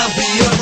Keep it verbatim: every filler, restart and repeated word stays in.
I'll be your